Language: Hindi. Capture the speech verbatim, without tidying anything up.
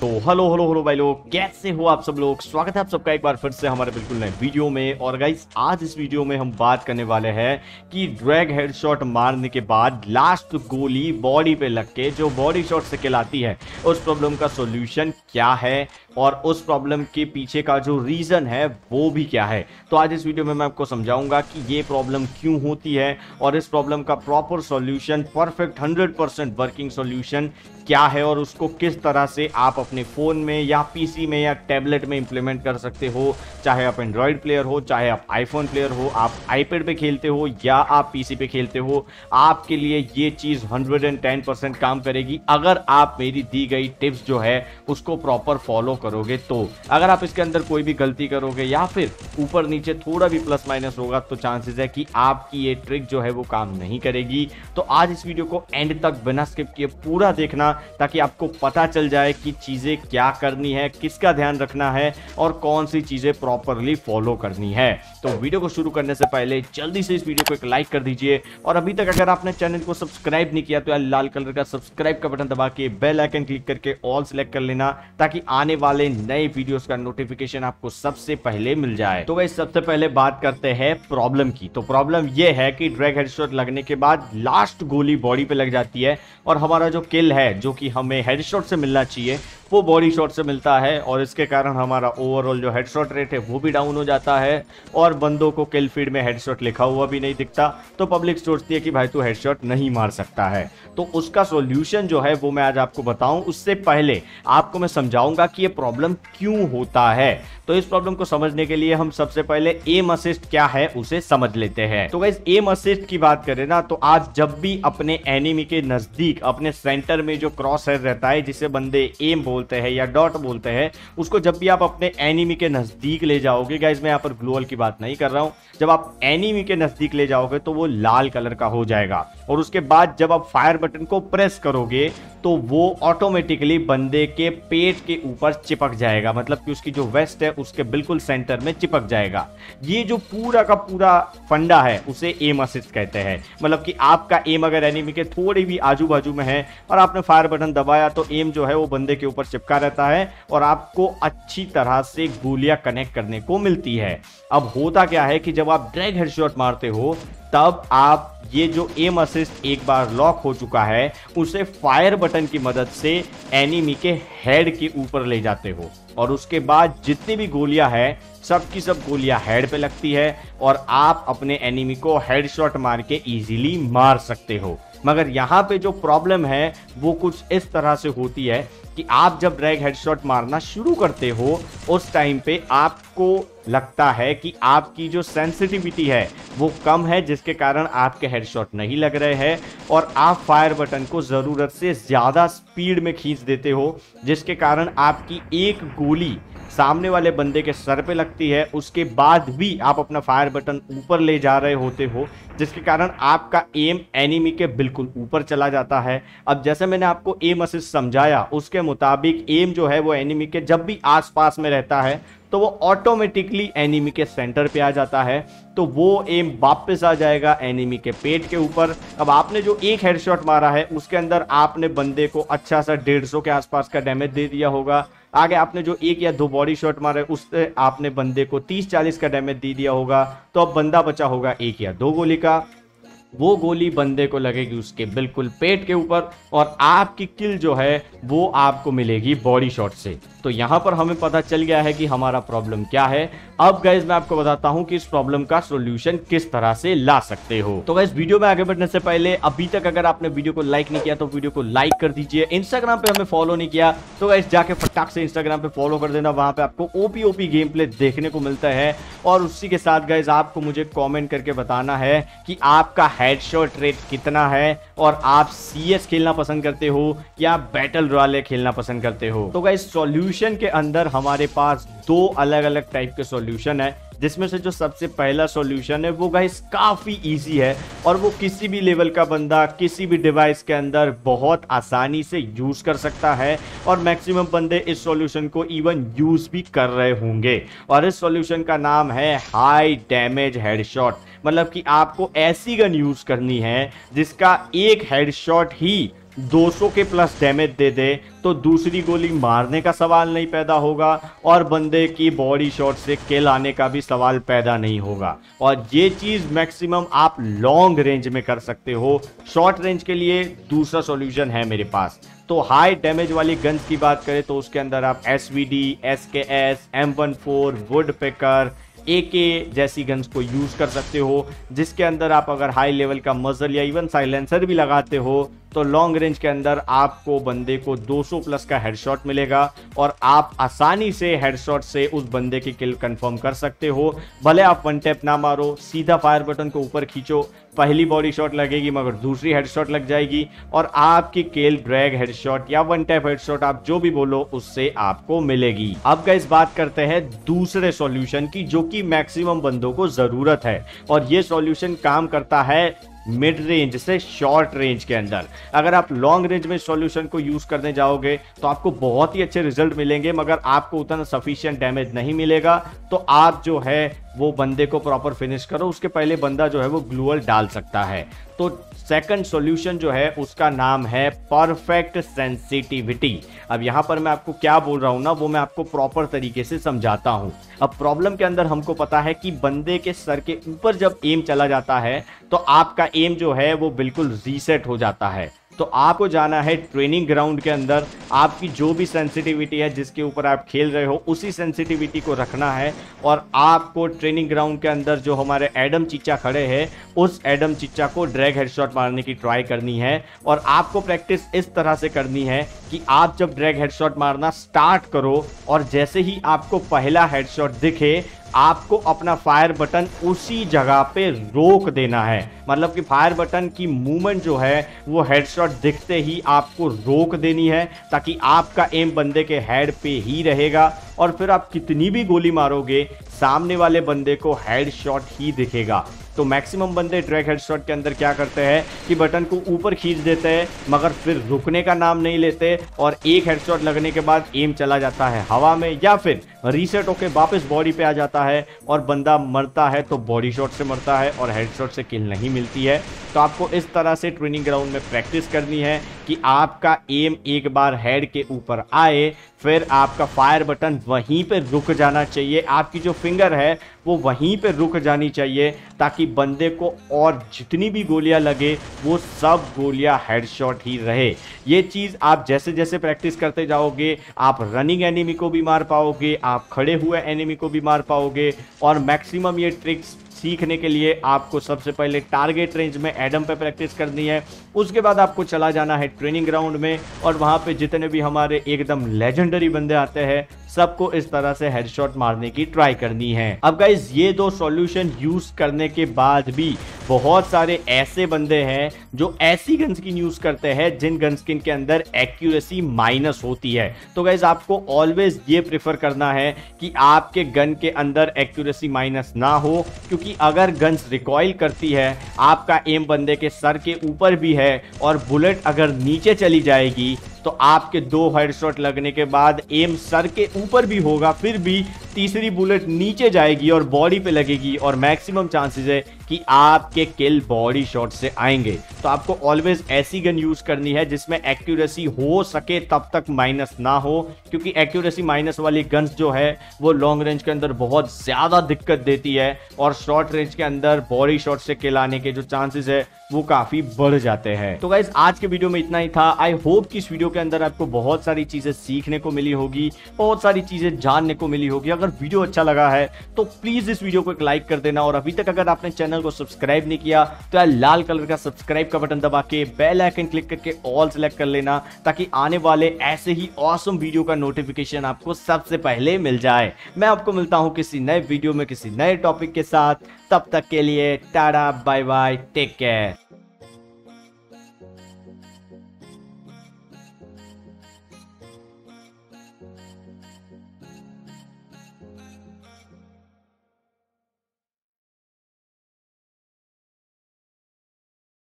तो हेलो हेलो हेलो भाई लोग, कैसे हो आप सब लोग। स्वागत है आप सबका एक बार फिर से हमारे बिल्कुल नए वीडियो में। और गाइस आज इस वीडियो में हम बात करने वाले हैं कि ड्रैग हेडशॉट मारने के बाद लास्ट गोली बॉडी पे लग के जो बॉडी शॉट से कहलाती है, उस प्रॉब्लम का सॉल्यूशन क्या है और उस प्रॉब्लम के पीछे का जो रीज़न है वो भी क्या है। तो आज इस वीडियो में मैं आपको समझाऊंगा कि ये प्रॉब्लम क्यों होती है और इस प्रॉब्लम का proper solution, perfect hundred percent working solution क्या है और उसको किस तरह से आप अपने फ़ोन में या पीसी में या टैबलेट में इंप्लीमेंट कर सकते हो। चाहे आप एंड्रॉयड प्लेयर हो, चाहे आप आईफोन प्लेयर हो, आप आईपैड पे खेलते हो या आप पीसी पे खेलते हो, आपके लिए ये चीज़ एक सौ दस परसेंट काम करेगी अगर आप मेरी दी गई टिप्स जो है उसको प्रॉपर फॉलो करोगे। तो अगर आप इसके अंदर कोई भी गलती करोगे या फिर ऊपर नीचे थोड़ा भी प्लस माइनस होगा तो चांसेस है कि आपकी ये ट्रिक जो है वो काम नहीं करेगी। तो आज इस वीडियो को एंड तक बिना स्किप किए पूरा देखना ताकि आपको पता चल जाए कि चीज़ें क्या करनी है, किसका ध्यान रखना है और कौन सी चीज़ें प्रॉपरली फॉलो करनी है। तो वीडियो को शुरू करने से पहले जल्दी से इस वीडियो को एक लाइक कर दीजिए और अभी तक अगर आपने चैनल को सब्सक्राइब नहीं किया तो यार लाल कलर का सब्सक्राइब का बटन दबा के बेल आइकन क्लिक करके ऑल सेलेक्ट कर लेना ताकि आने वाले नए वीडियोस का नोटिफिकेशन आपको सबसे पहले मिल जाए। तो गाइस सबसे पहले बात करते हैं प्रॉब्लम की। तो प्रॉब्लम यह है कि ड्रैग हेडशॉट लगने के बाद लास्ट गोली बॉडी पे लग जाती है और हमारा जो किल है जो कि हमें हेडशॉट से मिलना चाहिए वो बॉडी शॉट से मिलता है और इसके कारण हमारा ओवरऑल जो हेडशॉट रेट है वो भी डाउन हो जाता है और बंदों को किल फीड में हेडशॉट लिखा हुआ भी नहीं दिखता। तो पब्लिक सोचती है कि भाई तू हेडशॉट नहीं मार सकता है। तो उसका सॉल्यूशन जो है वो मैं आज आपको बताऊं, उससे पहले आपको मैं समझाऊंगा कि ये प्रॉब्लम क्यों होता है। तो इस प्रॉब्लम को समझने के लिए हम सबसे पहले एम असिस्ट क्या है उसे समझ लेते हैं। तो गाइस एम असिस्ट की बात करें ना तो आप जब भी अपने एनिमी के नजदीक अपने सेंटर में जो क्रॉस हेयर रहता है जिसे बंदे एम बोलते हैं या डॉट बोलते हैं, उसको जब भी आप अपने एनिमी के नजदीक ले जाओगे, गाइस मैं यहाँ पर ग्लोअल की बात नहीं कर रहा हूं, जब आप एनिमी के नजदीक ले जाओगे तो वो लाल कलर का हो जाएगा और उसके बाद जब आप फायर बटन को प्रेस करोगे तो वो ऑटोमेटिकली बंदे के पेट के ऊपर चिपक जाएगा, मतलब कि उसकी जो वेस्ट है उसके बिल्कुल सेंटर में चिपक जाएगा। ये जो पूरा का पूरा फंडा है उसे एम असिस्ट कहते हैं, मतलब कि आपका एम अगर एनिमी के थोड़ी भी आजू बाजू में है और आपने फायर बटन दबाया तो एम जो है वो बंदे के ऊपर चिपका रहता है और आपको अच्छी तरह से गोलियां कनेक्ट करने को मिलती है। अब होता क्या है कि जब आप ड्रैग हेडशॉट मारते हो तब आप ये जो एम असिस्ट एक बार लॉक हो चुका है उसे फायर बटन की मदद से एनिमी के हेड के ऊपर ले जाते हो और उसके बाद जितनी भी गोलियां हैं सब की सब गोलियां हेड पे लगती है और आप अपने एनिमी को हेडशॉट मार के इजीली मार सकते हो। मगर यहाँ पे जो प्रॉब्लम है वो कुछ इस तरह से होती है कि आप जब ड्रैग हेडशॉट मारना शुरू करते हो उस टाइम पे आपको लगता है कि आपकी जो सेंसिटिविटी है वो कम है जिसके कारण आपके हेडशॉट नहीं लग रहे हैं और आप फायर बटन को ज़रूरत से ज़्यादा स्पीड में खींच देते हो जिसके कारण आपकी एक गोली सामने वाले बंदे के सर पे लगती है, उसके बाद भी आप अपना फायर बटन ऊपर ले जा रहे होते हो जिसके कारण आपका एम एनिमी के बिल्कुल ऊपर चला जाता है। अब जैसे मैंने आपको एम असिस्ट समझाया उसके मुताबिक एम जो है वो एनिमी के जब भी आसपास में रहता है तो वो ऑटोमेटिकली एनिमी के सेंटर पे आ जाता है तो वो एम वापस आ जाएगा एनिमी के पेट के ऊपर। अब आपने जो एक हेडशॉट मारा है उसके अंदर आपने बंदे को अच्छा सा डेढ़ सौ के आसपास का डैमेज दे दिया होगा, आगे आपने जो एक या दो बॉडी शॉट मारे उससे आपने बंदे को तीस चालीस का डैमेज दे दिया होगा। तो अब बंदा बचा होगा एक या दो गोली का, वो गोली बंदे को लगेगी उसके बिल्कुल पेट के ऊपर और आपकी किल जो है वो आपको मिलेगी बॉडी शॉट से। तो यहाँ पर हमें पता चल गया है कि हमारा प्रॉब्लम क्या है। अब गाइज मैं आपको बताता हूँ कि इस प्रॉब्लम का सॉल्यूशन किस तरह से ला सकते हो। तो गाइज वीडियो में आगे बढ़ने से पहले अभी तक अगर आपने वीडियो को लाइक नहीं किया तो वीडियो को लाइक कर दीजिए। इंस्टाग्राम पे हमें फॉलो नहीं किया तो गाइज जाके फटाक से इंस्टाग्राम पे फॉलो कर देना, वहाँ पे आपको ओपी ओपी गेम प्ले देखने को मिलता है। और उसी के साथ गाइज आपको मुझे कॉमेंट करके बताना है कि आपका हेडशॉट रेट कितना है और आप सीएस खेलना पसंद करते हो या बैटल रॉयल खेलना पसंद करते हो। तो गाइज सॉल्यूशन के अंदर हमारे पास दो अलग अलग टाइप के सॉल्यूशन सोल्यूशन है, जिसमें से जो सबसे पहला सोल्यूशन है वो गाइस काफ़ी इजी है और वो किसी भी लेवल का बंदा किसी भी डिवाइस के अंदर बहुत आसानी से यूज़ कर सकता है और मैक्सिमम बंदे इस सोल्यूशन को इवन यूज़ भी कर रहे होंगे। और इस सोल्यूशन का नाम है हाई डैमेज हेडशॉट, मतलब कि आपको ऐसी गन यूज़ करनी है जिसका एक हेडशॉट ही दो सौ के प्लस डैमेज दे दे, तो दूसरी गोली मारने का सवाल नहीं पैदा होगा और बंदे की बॉडी शॉट से किल आने का भी सवाल पैदा नहीं होगा। और ये चीज़ मैक्सिमम आप लॉन्ग रेंज में कर सकते हो। शॉर्ट रेंज के लिए दूसरा सॉल्यूशन है मेरे पास। तो हाई डैमेज वाली गन्स की बात करें तो उसके अंदर आप S V D, S K S, M one four, woodpecker, AK जैसी गन्स को यूज़ कर सकते हो, जिसके अंदर आप अगर हाई लेवल का मजल या इवन साइलेंसर भी लगाते हो तो लॉन्ग रेंज के अंदर आपको बंदे को दो सौ प्लस का हेडशॉट मिलेगा और आप आसानी से हेडशॉट से उस बंदे की किल कंफर्म कर सकते हो। भले आप वन टैप ना मारो, सीधा फायर बटन को ऊपर खींचो, पहली बॉडी शॉट लगेगी मगर दूसरी हेडशॉट लग जाएगी और आपकी किल ड्रैग हेडशॉट या वन टैप हेडशॉट आप जो भी बोलो उससे आपको मिलेगी। अब गाइस बात करते हैं दूसरे सॉल्यूशन की, जो कि मैक्सिमम बंदों को ज़रूरत है और ये सॉल्यूशन काम करता है मिड रेंज से शॉर्ट रेंज के अंदर। अगर आप लॉन्ग रेंज में सॉल्यूशन को यूज़ करने जाओगे तो आपको बहुत ही अच्छे रिजल्ट मिलेंगे मगर आपको उतना सफिशिएंट डैमेज नहीं मिलेगा, तो आप जो है वो बंदे को प्रॉपर फिनिश करो, उसके पहले बंदा जो है वो ग्लूअल डाल सकता है। तो सेकंड सॉल्यूशन जो है उसका नाम है परफेक्ट सेंसिटिविटी। अब यहाँ पर मैं आपको क्या बोल रहा हूँ ना, वो मैं आपको प्रॉपर तरीके से समझाता हूँ। अब प्रॉब्लम के अंदर हमको पता है कि बंदे के सर के ऊपर जब एम चला जाता है तो आपका एम जो है वो बिल्कुल रीसेट हो जाता है। तो आपको जाना है ट्रेनिंग ग्राउंड के अंदर, आपकी जो भी सेंसिटिविटी है जिसके ऊपर आप खेल रहे हो उसी सेंसिटिविटी को रखना है और आपको ट्रेनिंग ग्राउंड के अंदर जो हमारे एडम चिच्चा खड़े हैं उस एडम चिच्चा को ड्रैग हेडशॉट मारने की ट्राई करनी है। और आपको प्रैक्टिस इस तरह से करनी है कि आप जब ड्रैग हेडशॉट मारना स्टार्ट करो और जैसे ही आपको पहला हेडशॉट दिखे आपको अपना फायर बटन उसी जगह पे रोक देना है, मतलब कि फायर बटन की मूवमेंट जो है वो हेडशॉट दिखते ही आपको रोक देनी है ताकि आपका एम बंदे के हेड पे ही रहेगा और फिर आप कितनी भी गोली मारोगे सामने वाले बंदे को हेडशॉट ही दिखेगा। तो मैक्सिमम बंदे ड्रैग हेडशॉट के अंदर क्या करते हैं कि बटन को ऊपर खींच देते हैं मगर फिर रुकने का नाम नहीं लेते और एक हेडशॉट लगने के बाद एम चला जाता है हवा में या फिर रीसेट होकर वापस बॉडी पे आ जाता है और बंदा मरता है तो बॉडी शॉट से मरता है और हेडशॉट से किल नहीं मिलती है। तो आपको इस तरह से ट्रेनिंग ग्राउंड में प्रैक्टिस करनी है कि आपका एम एक बार हेड के ऊपर आए फिर आपका फायर बटन वहीं पे रुक जाना चाहिए, आपकी जो फिंगर है वो वहीं पे रुक जानी चाहिए ताकि बंदे को और जितनी भी गोलियां लगे वो सब गोलियां हेडशॉट ही रहे। ये चीज़ आप जैसे जैसे प्रैक्टिस करते जाओगे आप रनिंग एनिमी को भी मार पाओगे, आप खड़े हुए एनिमी को भी मार पाओगे। और मैक्सिमम ये ट्रिक्स सीखने के लिए आपको सबसे पहले टारगेट रेंज में एडम पे प्रैक्टिस करनी है, उसके बाद आपको चला जाना है ट्रेनिंग ग्राउंड में और वहाँ पे जितने भी हमारे एकदम लेजेंडरी बंदे आते हैं सबको इस तरह से हेडशॉट मारने की ट्राई करनी है। अब गाइज ये दो सॉल्यूशन यूज़ करने के बाद भी बहुत सारे ऐसे बंदे हैं जो ऐसी गन स्किन यूज़ करते हैं जिन गन स्किन के अंदर एक्यूरेसी माइनस होती है। तो गाइज आपको ऑलवेज ये प्रेफर करना है कि आपके गन के अंदर एक्यूरेसी माइनस ना हो, क्योंकि अगर गन्स रिकॉइल करती है आपका एम बंदे के सर के ऊपर भी है और बुलेट अगर नीचे चली जाएगी तो आपके दो हेडशॉट लगने के बाद एम सर के ऊपर भी होगा फिर भी तीसरी बुलेट नीचे जाएगी और बॉडी पे लगेगी और मैक्सिमम चांसेस है कि आपके किल बॉडी शॉट से आएंगे। तो आपको ऑलवेज ऐसी गन यूज़ करनी है जिसमें एक्यूरेसी हो सके तब तक माइनस ना हो, क्योंकि एक्यूरेसी माइनस वाली गन्स जो है वो लॉन्ग रेंज के अंदर बहुत ज़्यादा दिक्कत देती है और शॉर्ट रेंज के अंदर बॉडी शॉट से किल आने के जो चांसेस है वो काफ़ी बढ़ जाते हैं। तो गाइज आज के वीडियो में इतना ही था। आई होप कि इस वीडियो के अंदर आपको बहुत सारी चीज़ें सीखने को मिली होगी, बहुत सारी चीज़ें जानने को मिली होगी। अगर वीडियो अच्छा लगा है तो प्लीज़ इस वीडियो को एक लाइक कर देना और अभी तक अगर आपने चैनल को सब्सक्राइब नहीं किया तो यार लाल कलर का सब्सक्राइब का बटन दबा के बेल आइकन क्लिक करके ऑल सेलेक्ट कर लेना ताकि आने वाले ऐसे ही ऑसम वीडियो का नोटिफिकेशन आपको सबसे पहले मिल जाए। मैं आपको मिलता हूँ किसी नए वीडियो में किसी नए टॉपिक के साथ, तब तक के लिए tata, bye bye, take care.